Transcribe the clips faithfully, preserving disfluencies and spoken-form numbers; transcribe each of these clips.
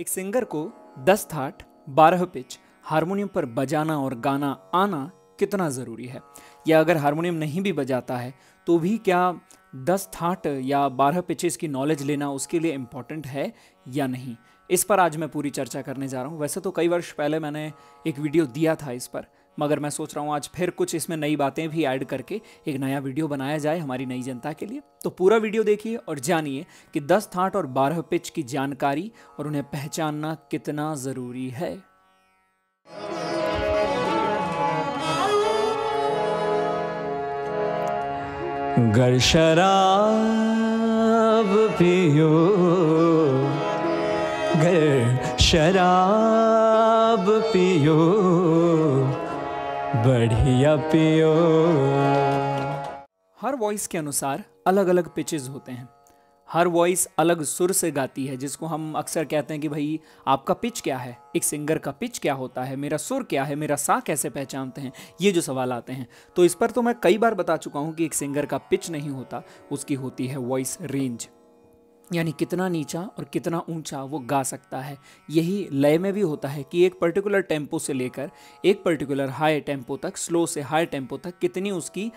एक सिंगर को दस थाट बारह पिच हारमोनियम पर बजाना और गाना आना कितना ज़रूरी है, या अगर हारमोनियम नहीं भी बजाता है तो भी क्या दस थाट या बारह पिचेस की नॉलेज लेना उसके लिए इम्पॉर्टेंट है या नहीं, इस पर आज मैं पूरी चर्चा करने जा रहा हूँ। वैसे तो कई वर्ष पहले मैंने एक वीडियो दिया था इस पर, मगर मैं सोच रहा हूँ आज फिर कुछ इसमें नई बातें भी ऐड करके एक नया वीडियो बनाया जाए हमारी नई जनता के लिए। तो पूरा वीडियो देखिए और जानिए कि दस थाट और बारह पिच की जानकारी और उन्हें पहचानना कितना ज़रूरी है। गर शराब पियो, गर शराब पियो, बढ़िया पियो। हर वॉइस के अनुसार अलग अलग पिचेस होते हैं। हर वॉइस अलग सुर से गाती है, जिसको हम अक्सर कहते हैं कि भाई आपका पिच क्या है, एक सिंगर का पिच क्या होता है, मेरा सुर क्या है, मेरा सा कैसे पहचानते हैं, ये जो सवाल आते हैं। तो इस पर तो मैं कई बार बता चुका हूँ कि एक सिंगर का पिच नहीं होता, उसकी होती है वॉइस रेंज, यानी कितना नीचा और कितना ऊंचा वो गा सकता है। यही लय में भी होता है कि एक पर्टिकुलर टेम्पो से लेकर एक पर्टिकुलर हाई टेम्पो तक, स्लो से हाई टेम्पो तक कितनी उसकी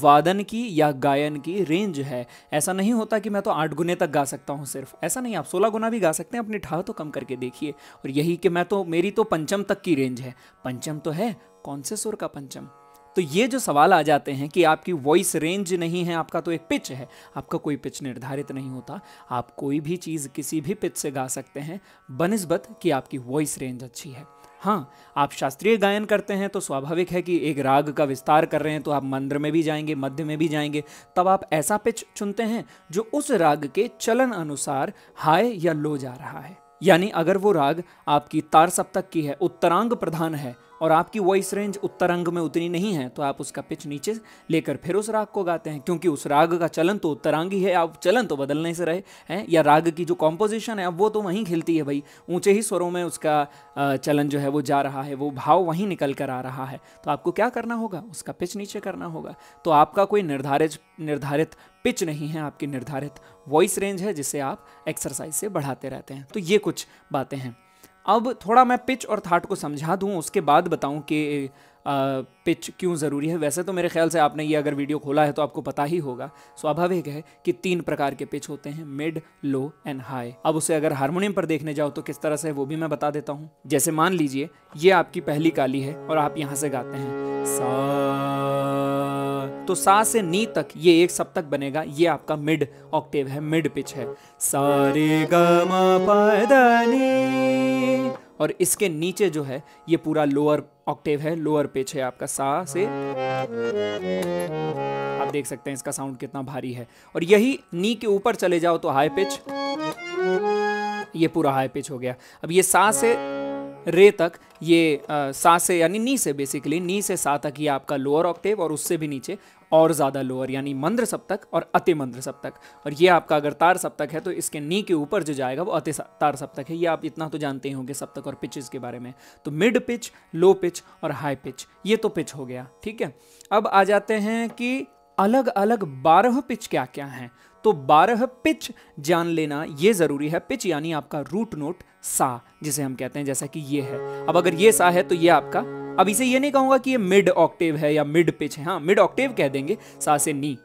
वादन की या गायन की रेंज है। ऐसा नहीं होता कि मैं तो आठ गुने तक गा सकता हूँ सिर्फ, ऐसा नहीं, आप सोलह गुना भी गा सकते हैं, अपनी ठाह तो कम करके देखिए। और यही कि मैं तो, मेरी तो पंचम तक की रेंज है, पंचम तो है, कौन से सुर का पंचम। तो ये जो सवाल आ जाते हैं कि आपकी वॉइस रेंज नहीं है, आपका तो एक पिच है। आपका कोई पिच निर्धारित नहीं होता, आप कोई भी चीज़ किसी भी पिच से गा सकते हैं बनिस्बत कि आपकी वॉइस रेंज अच्छी है। हाँ, आप शास्त्रीय गायन करते हैं तो स्वाभाविक है कि एक राग का विस्तार कर रहे हैं तो आप मंद्र में भी जाएंगे, मध्य में भी जाएंगे, तब आप ऐसा पिच चुनते हैं जो उस राग के चलन अनुसार हाई या लो जा रहा है। यानी अगर वो राग आपकी तार सप्तक की है, उत्तरांग प्रधान है, और आपकी वॉइस रेंज उत्तरांग में उतनी नहीं है, तो आप उसका पिच नीचे लेकर फिर उस राग को गाते हैं, क्योंकि उस राग का चलन तो उत्तरांगी है, आप चलन तो बदलने से रहे हैं, या राग की जो कॉम्पोजिशन है अब वो तो वहीं खिलती है भाई, ऊंचे ही स्वरों में उसका चलन जो है वो जा रहा है, वो भाव वहीं निकल कर आ रहा है। तो आपको क्या करना होगा, उसका पिच नीचे करना होगा। तो आपका कोई निर्धारित निर्धारित पिच नहीं है, आपकी निर्धारित वॉइस रेंज है, जिसे आप एक्सरसाइज से बढ़ाते रहते हैं। तो ये कुछ बातें हैं। अब थोड़ा मैं पिच और थाट को समझा दूं, उसके बाद बताऊं कि पिच क्यों ज़रूरी है। वैसे तो मेरे ख्याल से आपने ये अगर वीडियो खोला है तो आपको पता ही होगा, स्वाभाविक है कि तीन प्रकार के पिच होते हैं, मिड, लो एंड हाई। अब उसे अगर हारमोनियम पर देखने जाओ तो किस तरह से, वो भी मैं बता देता हूँ। जैसे मान लीजिए ये आपकी पहली काली है और आप यहाँ से गाते हैं सा, तो सा से नी तक ये एक सप्तक बनेगा, ये आपका मिड ऑक्टेव है, मिड पिच है। सारे गमा पादनी, और इसके नीचे जो है ये पूरा लोअर ऑक्टेव है, लोअर पिच है आपका, सा से। आप देख सकते हैं इसका साउंड कितना भारी है। और यही नी के ऊपर चले जाओ तो हाई पिच, ये पूरा हाई पिच हो गया। अब ये सा से रे तक, ये आ, सा से यानी नी से, बेसिकली नी से सा तक ये आपका लोअर ऑक्टेव, और उससे भी नीचे और ज़्यादा लोअर, यानी मंद्र सप्तक और अति मंद्र सप्तक। और ये आपका अगर तार सप्तक है तो इसके नी के ऊपर जो जाएगा वो अति तार सप्तक है। ये आप इतना तो जानते ही होंगे सप्तक और पिचेस के बारे में। तो मिड पिच, लो पिच और हाई पिच, ये तो पिच हो गया, ठीक है। अब आ जाते हैं कि अलग अलग बारह पिच क्या क्या हैं। तो बारह पिच जान लेना ये ज़रूरी है। पिच यानी आपका रूट नोट सा, जिसे हम कहते हैं, जैसा कि ये है। अब अगर ये सा है तो ये आपका, अब इसे ये नहीं कहूँगा कि ये मिड ऑक्टेव है या मिड पिच है, हाँ मिड ऑक्टेव कह देंगे सा से नी,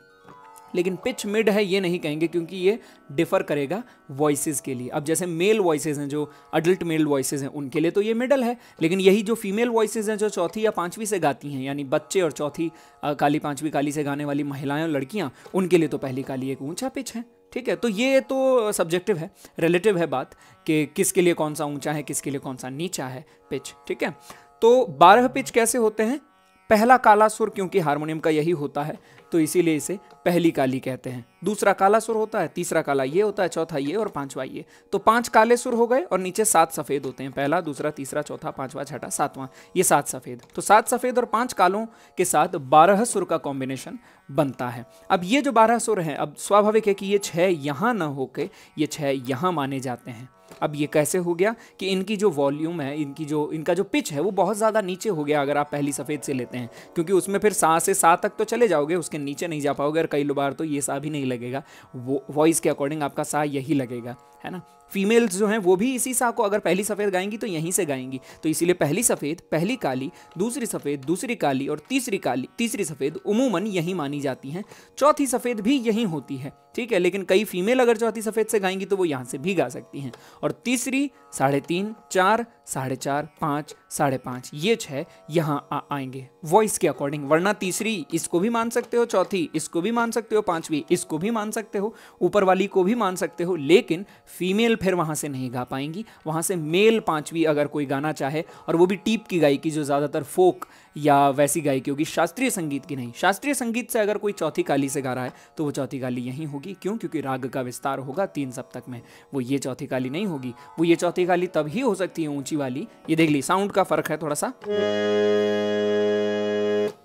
लेकिन पिच मिड है ये नहीं कहेंगे, क्योंकि ये डिफ़र करेगा वॉइसेस के लिए। अब जैसे मेल वॉइसेस हैं, जो अडल्ट मेल वॉइसेस हैं, उनके लिए तो ये मिडल है, लेकिन यही जो फीमेल वॉइसेस हैं जो चौथी या पांचवी से गाती हैं, यानी बच्चे और चौथी काली, पांचवी काली से गाने वाली महिलाएं और लड़कियाँ, उनके लिए तो पहली काली एक ऊँचा पिच है, ठीक है। तो ये तो सब्जेक्टिव है, रिलेटिव है बात, कि किसके लिए कौन सा ऊँचा है, किसके लिए कौन सा नीचा है पिच, ठीक है। तो बारह पिच कैसे होते हैं। पहला काला सुर, क्योंकि हारमोनियम का यही होता है तो इसीलिए इसे पहली काली कहते हैं। दूसरा काला सुर होता है, तीसरा काला ये होता है, चौथा ये और पांचवा ये। तो पांच काले सुर हो गए और नीचे सात सफ़ेद होते हैं, पहला, दूसरा, तीसरा, चौथा, पांचवा, छठा, सातवां, ये सात सफ़ेद। तो सात सफ़ेद और पांच कालों के साथ बारह सुर का कॉम्बिनेशन बनता है। अब ये जो बारह सुर हैं, अब स्वाभाविक है कि ये छः यहाँ ना होके ये छः यहाँ माने जाते हैं, अब ये कैसे हो गया कि इनकी जो वॉल्यूम है, इनकी जो इनका जो पिच है वो बहुत ज़्यादा नीचे हो गया अगर आप पहली सफ़ेद से लेते हैं, क्योंकि उसमें फिर सा से सा तक तो चले जाओगे, उसके नीचे नहीं जा पाओगे, और कई बार तो ये सा भी नहीं लगेगा, वो वॉइस के अकॉर्डिंग आपका सा यही लगेगा, है ना। फीमेल्स जो हैं वो भी इसी सा को अगर पहली सफ़ेद गाएंगी तो यहीं से गाएंगी, तो इसीलिए पहली सफ़ेद पहली काली, दूसरी सफ़ेद दूसरी काली, और तीसरी काली तीसरी सफ़ेद उमूमन यहीं मानी जाती हैं। चौथी सफ़ेद भी यहीं होती है, ठीक है, लेकिन कई फीमेल अगर चौथी सफ़ेद से गाएंगी तो वो यहाँ से भी गा सकती हैं। और तीसरी, साढ़े तीन, चार, साढ़े चार, पाँच, साढ़े पाँच, ये छः यहाँ आ आएंगे वॉइस के अकॉर्डिंग। वरना तीसरी इसको भी मान सकते हो, चौथी इसको भी मान सकते हो, पाँचवीं इसको भी मान सकते हो, ऊपर वाली को भी मान सकते हो, लेकिन फीमेल फिर वहाँ से नहीं गा पाएंगी। वहाँ से मेल पाँचवीं अगर कोई गाना चाहे, और वो भी टीप की गायकी जो ज़्यादातर फोक या वैसी गायकी होगी, शास्त्रीय संगीत की नहीं। शास्त्रीय संगीत से अगर कोई चौथी काली से गा रहा है तो वो चौथी काली यहीं होगी। क्यों? क्योंकि राग का विस्तार होगा तीन सप्तक में, वो ये चौथी काली नहीं होगी। वो ये चौथी काली तब ही हो सकती है ऊंची वाली, ये देख ली, साउंड का फर्क है थोड़ा सा,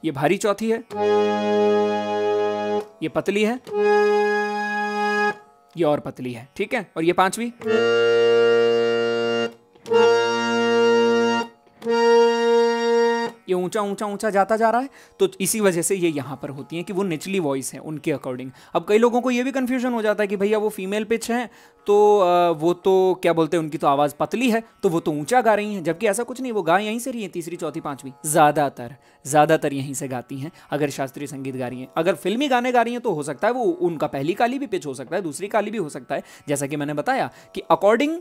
ये भारी चौथी है, ये पतली है, ये और पतली है, ठीक है, और ये पांचवी। ये ऊंचा ऊंचा ऊंचा जाता जा रहा है, तो इसी वजह से ये यहाँ पर होती हैं कि वो निचली वॉइस है उनके अकॉर्डिंग। अब कई लोगों को ये भी कन्फ्यूजन हो जाता है कि भैया वो फीमेल पिच हैं तो वो तो क्या बोलते हैं, उनकी तो आवाज़ पतली है तो वो तो ऊंचा गा रही हैं, जबकि ऐसा कुछ नहीं, वो गा यहीं से रही हैं। तीसरी, चौथी, पाँचवीं ज़्यादातर ज़्यादातर यहीं से गाती हैं अगर शास्त्रीय संगीत गा रही हैं। अगर फिल्मी गाने गा रही हैं तो हो सकता है वो उनका पहली काली भी पिच हो सकता है, दूसरी काली भी हो सकता है, जैसा कि मैंने बताया कि अकॉर्डिंग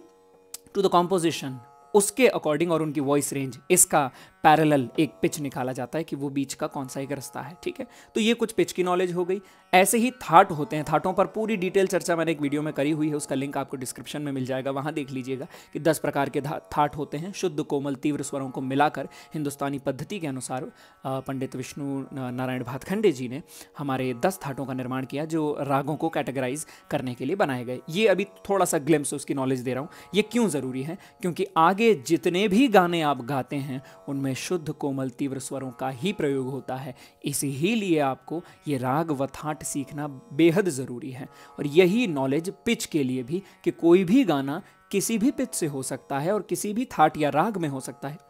टू द कॉम्पोजिशन, उसके अकॉर्डिंग और उनकी वॉइस रेंज, इसका पैरेलल एक पिच निकाला जाता है कि वो बीच का कौन सा एक रास्ता है, ठीक है। तो ये कुछ पिच की नॉलेज हो गई। ऐसे ही थाट होते हैं, थाटों पर पूरी डिटेल चर्चा मैंने एक वीडियो में करी हुई है, उसका लिंक आपको डिस्क्रिप्शन में मिल जाएगा, वहाँ देख लीजिएगा कि दस प्रकार के थाट होते हैं। शुद्ध कोमल तीव्र स्वरों को मिलाकर हिंदुस्तानी पद्धति के अनुसार पंडित विष्णु नारायण भातखंडे जी ने हमारे दस थाटों का निर्माण किया, जो रागों को कैटेगराइज करने के लिए बनाए गए। ये अभी थोड़ा सा ग्लिम्स उसकी नॉलेज दे रहा हूँ। ये क्यों ज़रूरी है? क्योंकि आगे जितने भी गाने आप गाते हैं उनमें शुद्ध कोमल तीव्र स्वरों का ही प्रयोग होता है, इसी ही लिए आपको ये राग व थाट सीखना बेहद ज़रूरी है। और यही नॉलेज पिच के लिए भी, कि कोई भी गाना किसी भी पिच से हो सकता है और किसी भी थाट या राग में हो सकता है।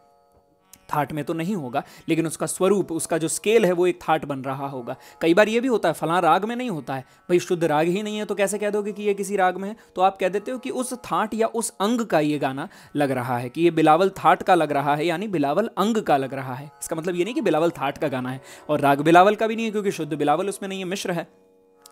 थाट में तो नहीं होगा, लेकिन उसका स्वरूप, उसका जो स्केल है वो एक थाट बन रहा होगा। कई बार ये भी होता है फलां राग में नहीं होता है, भाई शुद्ध राग ही नहीं है तो कैसे कह दोगे कि ये किसी राग में है? तो आप कह देते हो कि उस थाट या उस अंग का ये गाना लग रहा है, कि ये बिलावल थाट का लग रहा है, यानी बिलावल अंग का लग रहा है। इसका मतलब ये नहीं कि बिलावल थाट का गाना है, और राग बिलावल का भी नहीं है क्योंकि शुद्ध बिलावल उसमें नहीं है, मिश्र है।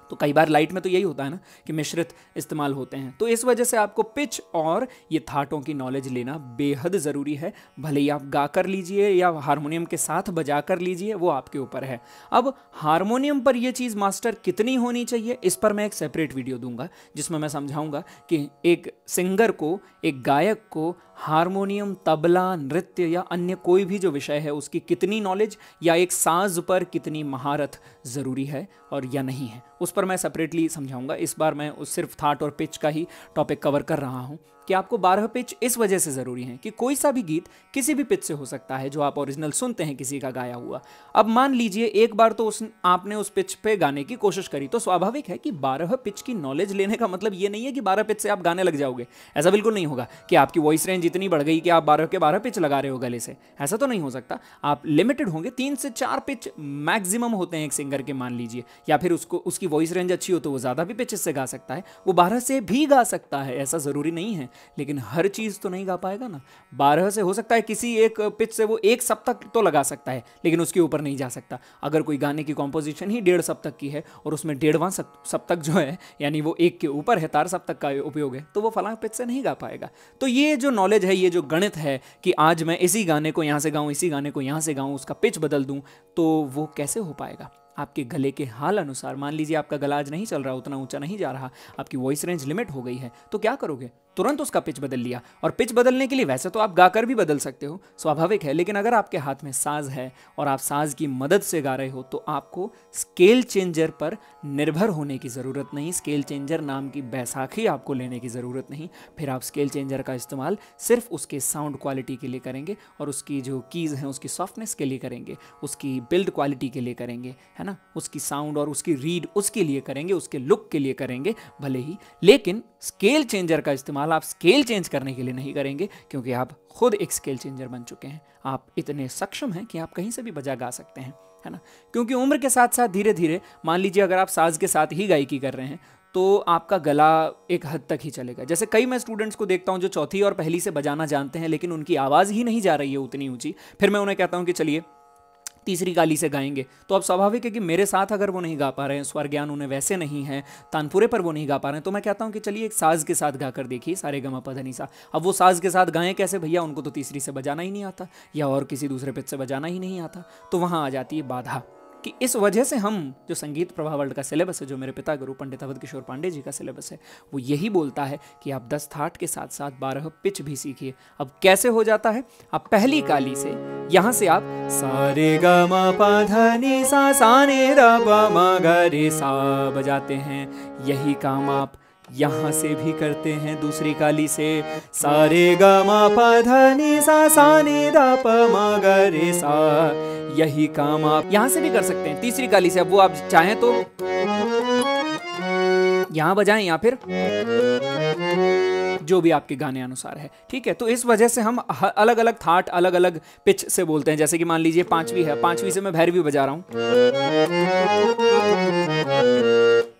तो कई बार लाइट में तो यही होता है ना कि मिश्रित इस्तेमाल होते हैं। तो इस वजह से आपको पिच और ये थाटों की नॉलेज लेना बेहद ज़रूरी है। भले ही आप गा कर लीजिए या हारमोनियम के साथ बजा कर लीजिए, वो आपके ऊपर है। अब हारमोनियम पर ये चीज़ मास्टर कितनी होनी चाहिए, इस पर मैं एक सेपरेट वीडियो दूंगा जिसमें मैं समझाऊँगा कि एक सिंगर को, एक गायक को हारमोनियम, तबला, नृत्य या अन्य कोई भी जो विषय है उसकी कितनी नॉलेज या एक साज पर कितनी महारत ज़रूरी है और या नहीं है, उस पर मैं सेपरेटली समझाऊंगा। इस बार मैं उस सिर्फ थाट और पिच का ही टॉपिक कवर कर रहा हूं कि आपको बारह पिच इस वजह से ज़रूरी है कि कोई सा भी गीत किसी भी पिच से हो सकता है जो आप ओरिजिनल सुनते हैं किसी का गाया हुआ। अब मान लीजिए एक बार तो उस आपने उस पिच पे गाने की कोशिश करी, तो स्वाभाविक है कि बारह पिच की नॉलेज लेने का मतलब ये नहीं है कि बारह पिच से आप गाने लग जाओगे। ऐसा बिल्कुल नहीं होगा कि आपकी वॉइस रेंज इतनी बढ़ गई कि आप बारह के बारह पिच लगा रहे हो गले से, ऐसा तो नहीं हो सकता। आप लिमिटेड होंगे, तीन से चार पिच मैक्सिमम होते हैं एक सिंगर के, मान लीजिए, या फिर उसको उसकी वॉइस रेंज अच्छी हो तो वो ज़्यादा भी पिचेस से गा सकता है, वो बारह से भी गा सकता है, ऐसा ज़रूरी नहीं है। लेकिन हर चीज़ तो नहीं गा पाएगा ना, बारह से हो सकता है किसी एक पिच से वो एक सप्तक तो लगा सकता है, लेकिन उसके ऊपर नहीं जा सकता। अगर कोई गाने की कॉम्पोजिशन ही डेढ़ सप्तक की है और उसमें डेढ़वां सप्तक जो है, यानी वो एक के ऊपर है, तार सप्तक का उपयोग है, तो वो फलां पिच से नहीं गा पाएगा। तो ये जो नॉलेज है, ये जो गणित है कि आज मैं इसी गाने को यहाँ से गाऊँ, इसी गाने को यहाँ से गाऊँ, उसका पिच बदल दूँ, तो वो कैसे हो पाएगा? आपके गले के हाल अनुसार, मान लीजिए आपका गला आज नहीं चल रहा, उतना ऊंचा नहीं जा रहा, आपकी वॉइस रेंज लिमिट हो गई है, तो क्या करोगे? तुरंत उसका पिच बदल लिया। और पिच बदलने के लिए वैसे तो आप गाकर भी बदल सकते हो, स्वाभाविक है, लेकिन अगर आपके हाथ में साज है और आप साज की मदद से गा रहे हो तो आपको स्केल चेंजर पर निर्भर होने की ज़रूरत नहीं, स्केल चेंजर नाम की बैसाखी आपको लेने की ज़रूरत नहीं। फिर आप स्केल चेंजर का इस्तेमाल सिर्फ उसके साउंड क्वालिटी के लिए करेंगे और उसकी जो कीज़ हैं उसकी सॉफ्टनेस के लिए करेंगे, उसकी बिल्ड क्वालिटी के लिए करेंगे, है ना, उसकी साउंड और उसकी रीड उसके लिए करेंगे, उसके लुक के लिए करेंगे भले ही, लेकिन स्केल चेंजर का इस्तेमाल आप स्केल चेंज करने के लिए नहीं करेंगे, क्योंकि आप खुद एक स्केल चेंजर बन चुके हैं। आप इतने सक्षम हैं कि आप कहीं से भी बजा गा सकते हैं, है ना। क्योंकि उम्र के साथ साथ धीरे धीरे, मान लीजिए अगर आप साज के साथ ही गायकी कर रहे हैं तो आपका गला एक हद तक ही चलेगा। जैसे कई मैं स्टूडेंट्स को देखता हूँ जो चौथी और पहली से बजाना जानते हैं, लेकिन उनकी आवाज़ ही नहीं जा रही है उतनी ऊँची। फिर मैं उन्हें कहता हूँ कि चलिए तीसरी गाली से गाएंगे, तो अब स्वाभाविक है कि मेरे साथ अगर वो नहीं गा पा रहे हैं, स्वर ज्ञान उन्हें वैसे नहीं है, तानपुरे पर वो नहीं गा पा रहे हैं, तो मैं कहता हूँ कि चलिए एक साज के साथ गा कर देखिए, सारे गमा पधनी सा। अब वो साज के साथ गाएं कैसे भैया, उनको तो तीसरी से बजाना ही नहीं आता, या और किसी दूसरे पिच से बजाना ही नहीं आता। तो वहाँ आ जाती है बाधा, कि इस वजह से हम जो संगीत प्रभा वर्ल्ड का सिलेबस है, जो मेरे पिता गुरु पंडित अवधकिशोर पांडे जी का सिलेबस है, वो यही बोलता है कि आप दस थाट के साथ साथ बारह पिच भी सीखिए। अब कैसे हो जाता है, आप पहली काली से, यहाँ से आप सारे गमा पाधनी सा साने रमा गरे सा बजाते हैं। यही काम आप यहाँ से भी करते हैं दूसरी काली से, सारे गमा पाधनी सा साने रमा गरे सा। यही काम आप यहाँ से भी कर सकते हैं तीसरी काली से। अब वो आप चाहें तो यहाँ बजाएं या फिर जो भी आपके गाने अनुसार है, ठीक है। तो इस वजह से हम अलग अलग थाट अलग अलग पिच से बोलते हैं। जैसे कि मान लीजिए पांचवी है, पांचवी से मैं भैरवी बजा रहा हूं,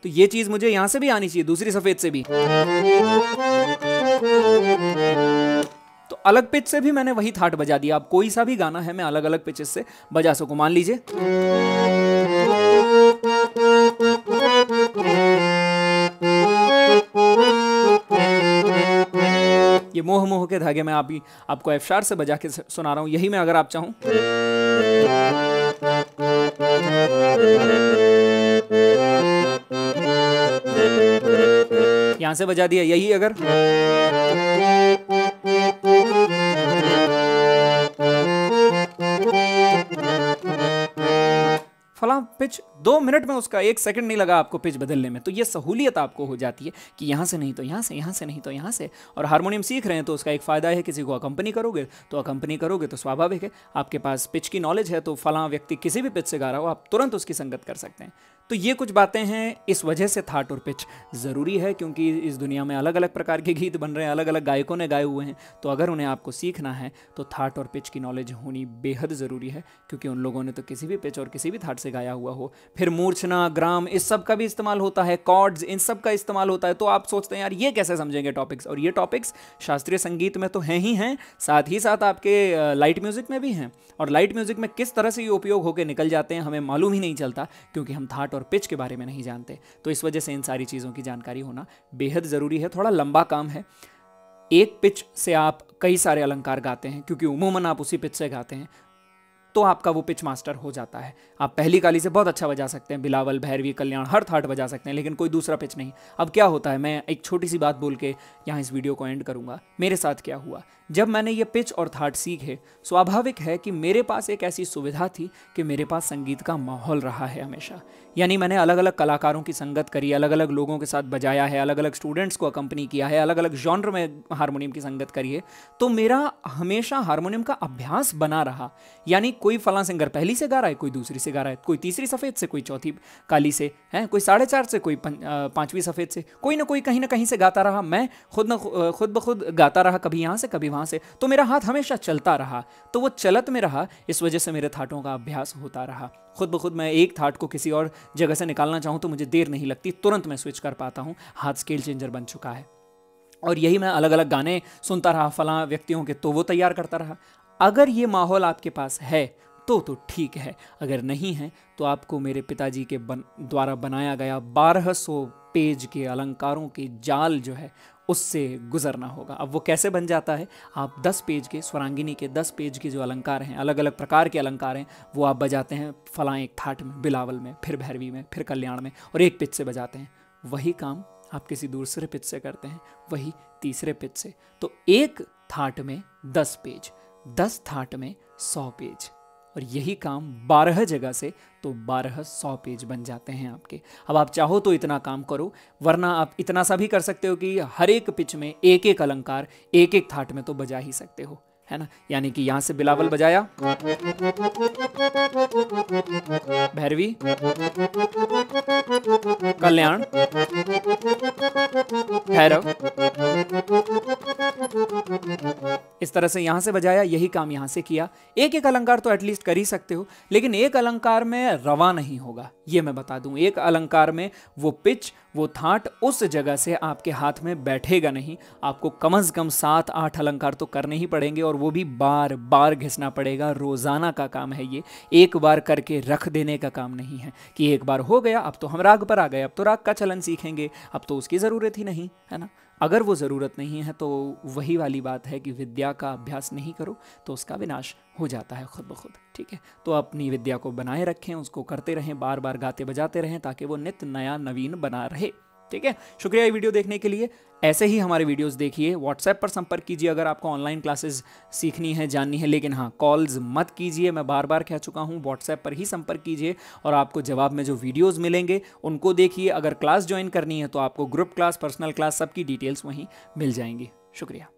तो ये चीज मुझे यहाँ से भी आनी चाहिए, दूसरी सफेद से भी। तो अलग पिच से भी मैंने वही थाट बजा दिया। आप कोई सा भी गाना है, मैं अलग अलग पिचेस से बजा सकूं। मान लीजिए ये मोह मोह के धागे में आप भी आपको एफ शार्प से बजा के सुना रहा हूं। यही मैं अगर आप चाहूं, यहां से बजा दिया। यही अगर फला पिच, दो मिनट में उसका एक सेकंड नहीं लगा आपको पिच बदलने में। तो ये सहूलियत आपको हो जाती है कि यहाँ से नहीं तो यहाँ से, यहाँ से नहीं तो यहाँ से। और हारमोनियम सीख रहे हैं तो उसका एक फ़ायदा है, किसी को अकम्पनी करोगे तो अकम्पनी करोगे तो स्वाभाविक है आपके पास पिच की नॉलेज है, तो फला व्यक्ति किसी भी पिच से गा रहा हो आप तुरंत उसकी संगत कर सकते हैं। तो ये कुछ बातें हैं, इस वजह से थाट और पिच ज़रूरी है, क्योंकि इस दुनिया में अलग अलग प्रकार के गीत बन रहे हैं, अलग अलग गायकों ने गाए हुए हैं। तो अगर उन्हें आपको सीखना है तो थाट और पिच की नॉलेज होनी बेहद ज़रूरी है, क्योंकि उन लोगों ने तो किसी भी पिच और किसी भी थाट से गाया हुआ हो। फिर मूर्छना, ग्राम, इस सब का भी इस्तेमाल होता है, कॉर्ड्स, इन सब का इस्तेमाल होता है। तो आप सोचते हैं यार ये कैसे समझेंगे टॉपिक्स, और ये टॉपिक्स शास्त्रीय संगीत में तो हैं ही हैं, साथ ही साथ आपके लाइट म्यूज़िक में भी हैं। और लाइट म्यूज़िक में किस तरह से ये उपयोग होकर निकल जाते हैं हमें मालूम ही नहीं चलता, क्योंकि हम थाट और पिच के बारे में नहीं जानते। तो इस वजह से इन सारी चीज़ों की जानकारी होना बेहद ज़रूरी है। थोड़ा लंबा काम है, एक पिच से आप कई सारे अलंकार गाते हैं, क्योंकि उमूमन आप उसी पिच से गाते हैं, तो आपका वो पिच मास्टर हो जाता है। आप पहली काली से बहुत अच्छा बजा सकते हैं, बिलावल, भैरवी, कल्याण, हर थाट बजा सकते हैं, लेकिन कोई दूसरा पिच नहीं। अब क्या होता है, मैं एक छोटी सी बात बोल के यहाँ इस वीडियो को एंड करूँगा। मेरे साथ क्या हुआ, जब मैंने ये पिच और थाट सीखे, स्वाभाविक है कि मेरे पास एक ऐसी सुविधा थी कि मेरे पास संगीत का माहौल रहा है हमेशा। यानी मैंने अलग अलग कलाकारों की संगत करी, अलग अलग लोगों के साथ बजाया है, अलग अलग स्टूडेंट्स को अकम्पनी किया है, अलग अलग जॉनर में हारमोनियम की संगत करी है। तो मेरा हमेशा हारमोनियम का अभ्यास बना रहा। यानी कोई फला सिंगर पहली से गा रहा है, कोई दूसरी से गा रहा है, कोई तीसरी सफ़ेद से, कोई चौथी काली से है, कोई साढ़े चार से, कोई पाँचवीं सफ़ेद से, कोई ना कोई कहीं ना कहीं से गाता रहा। मैं खुद न खुद ब खुद गाता रहा, कभी यहाँ से कभी वहाँ से। तो मेरा हाथ हमेशा चलता रहा, तो वो चलत में रहा। इस वजह से मेरे थाटों का अभ्यास होता रहा। खुद ब खुद मैं एक थाट को किसी और जगह से निकालना चाहूँ तो मुझे देर नहीं लगती, तुरंत मैं स्विच कर पाता हूँ। हाथ स्केल चेंजर बन चुका है। और यही मैं अलग अलग गाने सुनता रहा फला व्यक्तियों के, तो वो तैयार करता रहा। अगर ये माहौल आपके पास है तो तो ठीक है, अगर नहीं है तो आपको मेरे पिताजी के बन, द्वारा बनाया गया बारह सौ पेज के अलंकारों के जाल जो है उससे गुजरना होगा। अब वो कैसे बन जाता है, आप दस पेज के स्वरांगिनी के दस पेज के जो अलंकार हैं, अलग अलग प्रकार के अलंकार हैं, वो आप बजाते हैं फलां एक थाट में, बिलावल में, फिर भैरवी में, फिर कल्याण में, और एक पिच से बजाते हैं। वही काम आप किसी दूसरे पिच से करते हैं, वही तीसरे पिच से। तो एक थाट में दस पेज, दस थाट में सौ पेज, और यही काम बारह जगह से तो बारह सौ पेज बन जाते हैं आपके। अब आप चाहो तो इतना काम करो, वरना आप इतना सा भी कर सकते हो कि हर एक पिच में एक एक अलंकार एक एक थाट में तो बजा ही सकते हो। है ना, यानी कि यहाँ से बिलावल बजाया, भैरवी, कल्याण, भैरव, इस तरह से यहाँ से बजाया, यही काम यहाँ से किया। एक एक अलंकार तो एटलीस्ट कर ही सकते हो, लेकिन एक अलंकार में रवा नहीं होगा, ये मैं बता दूं। एक अलंकार में वो पिच, वो थाट उस जगह से आपके हाथ में बैठेगा नहीं, आपको कम से कम सात आठ अलंकार तो करने ही पड़ेंगे, और वो भी बार बार घिसना पड़ेगा, रोजाना का काम है ये, एक बार करके रख देने का काम नहीं है कि एक बार हो गया अब तो हम राग पर आ गए, अब तो राग का चलन सीखेंगे, अब तो उसकी ज़रूरत ही नहीं है ना। अगर वो ज़रूरत नहीं है तो वही वाली बात है कि विद्या का अभ्यास नहीं करो तो उसका विनाश हो जाता है खुद ब खुद, ठीक है। तो अपनी विद्या को बनाए रखें, उसको करते रहें, बार बार गाते बजाते रहें, ताकि वो नित्य नया नवीन बना रहे, ठीक है। शुक्रिया ये वीडियो देखने के लिए। ऐसे ही हमारे वीडियोस देखिए, व्हाट्सएप पर संपर्क कीजिए अगर आपको ऑनलाइन क्लासेस सीखनी है, जाननी है, लेकिन हाँ कॉल्स मत कीजिए, मैं बार बार कह चुका हूँ, व्हाट्सएप पर ही संपर्क कीजिए और आपको जवाब में जो वीडियोस मिलेंगे उनको देखिए। अगर क्लास ज्वाइन करनी है तो आपको ग्रुप क्लास, पर्सनल क्लास सबकी डिटेल्स वहीं मिल जाएंगी। शुक्रिया।